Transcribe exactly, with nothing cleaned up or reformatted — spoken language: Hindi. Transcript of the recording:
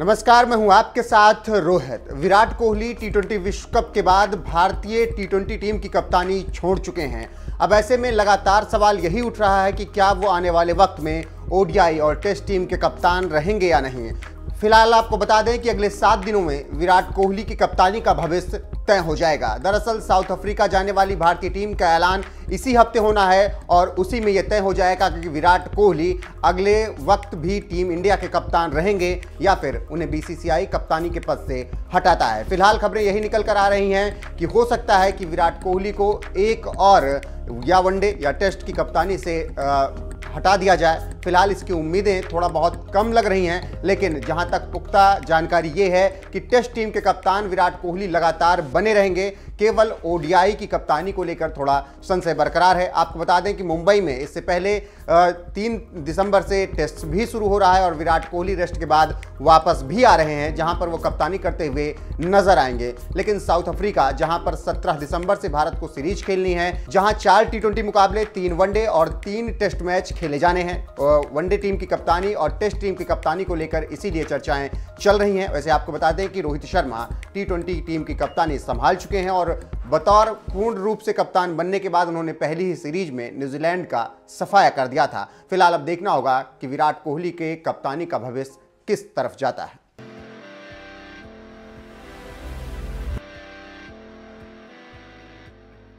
नमस्कार, मैं हूं आपके साथ रोहित। विराट कोहली टी ट्वेंटी विश्व कप के बाद भारतीय टी ट्वेंटी टीम की कप्तानी छोड़ चुके हैं। अब ऐसे में लगातार सवाल यही उठ रहा है कि क्या वो आने वाले वक्त में ओडीआई और टेस्ट टीम के कप्तान रहेंगे या नहीं। फिलहाल आपको बता दें कि अगले सात दिनों में विराट कोहली की कप्तानी का भविष्य तय हो जाएगा। दरअसल साउथ अफ्रीका जाने वाली भारतीय टीम का ऐलान इसी हफ्ते होना है और उसी में यह तय हो जाएगा कि विराट कोहली अगले वक्त भी टीम इंडिया के कप्तान रहेंगे या फिर उन्हें बी सी सी आई कप्तानी के पद से हटाता है। फिलहाल खबरें यही निकल कर आ रही हैं कि हो सकता है कि विराट कोहली को एक और या वनडे या टेस्ट की कप्तानी से आ, हटा दिया जाए। फिलहाल इसकी उम्मीदें थोड़ा बहुत कम लग रही हैं, लेकिन जहां तक पुख्ता जानकारी ये है कि टेस्ट टीम के कप्तान विराट कोहली लगातार बने रहेंगे। केवल ओडीआई की कप्तानी को लेकर थोड़ा संशय बरकरार है। आपको बता दें कि मुंबई में इससे पहले तीन दिसंबर से टेस्ट भी शुरू हो रहा है और विराट कोहली रेस्ट के बाद वापस भी आ रहे हैं, जहां पर वो कप्तानी करते हुए नजर आएंगे। लेकिन साउथ अफ्रीका, जहां पर सत्रह दिसंबर से भारत को सीरीज खेलनी है, जहां चार टी ट्वेंटी मुकाबले, तीन वनडे और तीन टेस्ट मैच खेले जाने हैं। वनडे टीम की कप्तानी और टेस्ट टीम की कप्तानी को लेकर इसीलिए चर्चाएं चल रही हैं। वैसे आपको बता दें कि Rohit Sharma T twenty team की कप्तानी संभाल चुके हैं और बतौर पूर्ण रूप से कप्तान बनने के बाद उन्होंने पहली ही सीरीज में न्यूजीलैंड का सफाया कर दिया था। फिलहाल अब देखना होगा कि विराट कोहली के कप्तानी का भविष्य किस तरफ जाता है।